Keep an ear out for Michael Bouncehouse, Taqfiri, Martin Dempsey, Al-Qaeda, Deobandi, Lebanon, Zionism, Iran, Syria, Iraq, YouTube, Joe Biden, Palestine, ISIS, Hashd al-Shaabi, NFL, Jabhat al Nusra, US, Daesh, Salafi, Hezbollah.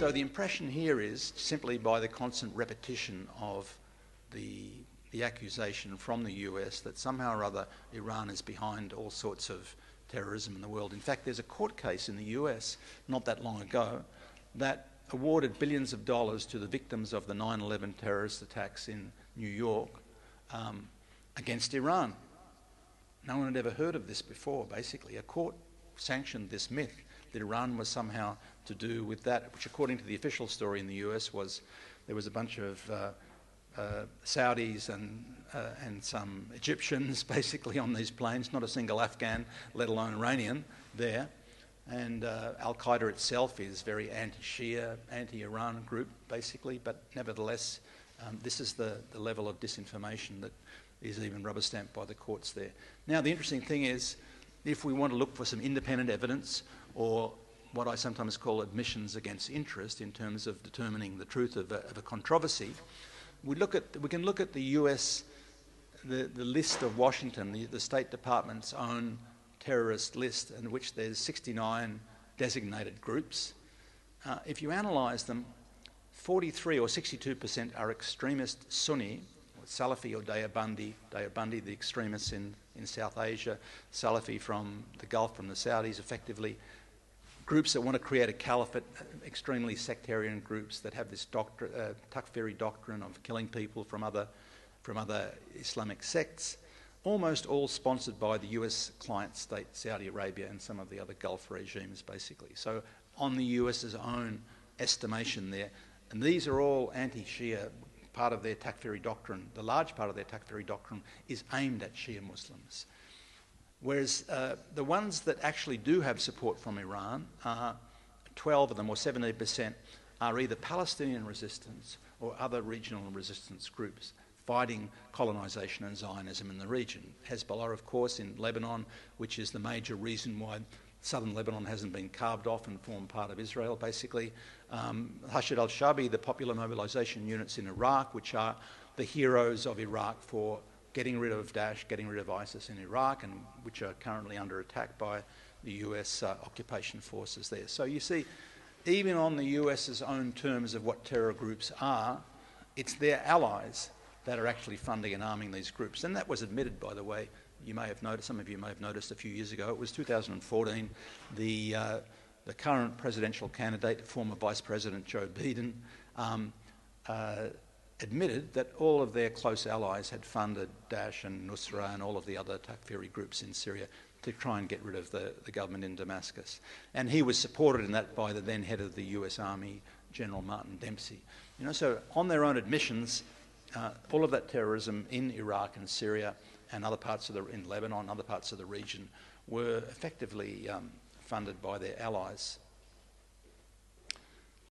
So the impression here is, simply by the constant repetition of the accusation from the US that somehow or other Iran is behind all sorts of terrorism in the world. In fact, there's a court case in the US not that long ago that awarded billions of dollars to the victims of the 9/11 terrorist attacks in New York against Iran. No one had ever heard of this before, basically. A court sanctioned this myth that Iran was somehow to do with that, which according to the official story in the US was there was a bunch of Saudis and some Egyptians basically on these planes, not a single Afghan, let alone Iranian, there. And Al-Qaeda itself is very anti-Shia, anti-Iran group basically, but nevertheless this is the level of disinformation that is even rubber stamped by the courts there. Now the interesting thing is, if we want to look for some independent evidence, or what I sometimes call admissions against interest in terms of determining the truth of a controversy, we can look at the US, the list of Washington, the State Department's own terrorist list, in which there's 69 designated groups. If you analyse them, 43 or 62% are extremist Sunni, or Salafi or Deobandi. Deobandi, the extremists in South Asia, Salafi from the Gulf, from the Saudis, effectively. Groups that want to create a caliphate, extremely sectarian groups that have this Taqfiri doctrine of killing people from other Islamic sects, almost all sponsored by the US client state, Saudi Arabia, and some of the other Gulf regimes, basically. So on the US's own estimation there, and these are all anti-Shia. Part of their Taqfiri doctrine, the large part of their Taqfiri doctrine, is aimed at Shia Muslims. Whereas the ones that actually do have support from Iran, 12 of them, or 17%, are either Palestinian resistance or other regional resistance groups fighting colonisation and Zionism in the region. Hezbollah, of course, in Lebanon, which is the major reason why southern Lebanon hasn't been carved off and formed part of Israel, basically. Hashd al-Shaabi, the popular mobilisation units in Iraq, which are the heroes of Iraq for getting rid of Daesh, getting rid of ISIS in Iraq, and which are currently under attack by the US occupation forces there. So you see, even on the US's own terms of what terror groups are, it's their allies that are actually funding and arming these groups. And that was admitted, by the way, you may have noticed, some of you may have noticed a few years ago, it was 2014, the current presidential candidate, former Vice President Joe Biden, admitted that all of their close allies had funded Daesh and Nusra and all of the other Taqfiri groups in Syria to try and get rid of the government in Damascus. And he was supported in that by the then head of the US Army, General Martin Dempsey. You know, so on their own admissions, all of that terrorism in Iraq and Syria and other parts of in Lebanon, other parts of the region, were effectively funded by their allies.